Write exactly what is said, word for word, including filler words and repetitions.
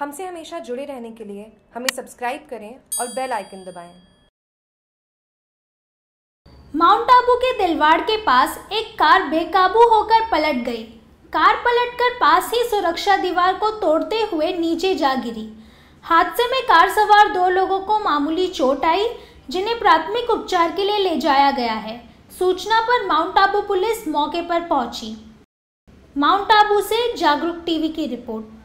हमसे हमेशा जुड़े रहने के लिए हमें सब्सक्राइब करें और बेल आइकन दबाएं। माउंटआबू के देलवाड़ के पास एक कार बेकाबू होकर पलट गई। कार पलटकर पास ही सुरक्षा दीवार को तोड़ते हुए नीचे जा गिरी। हादसे में कार सवार दो लोगों को मामूली चोट आई, जिन्हें प्राथमिक उपचार के लिए ले जाया गया है। सूचना पर माउंटआबू पुलिस मौके पर पहुंची। माउंटआबू से जागरूक टीवी की रिपोर्ट।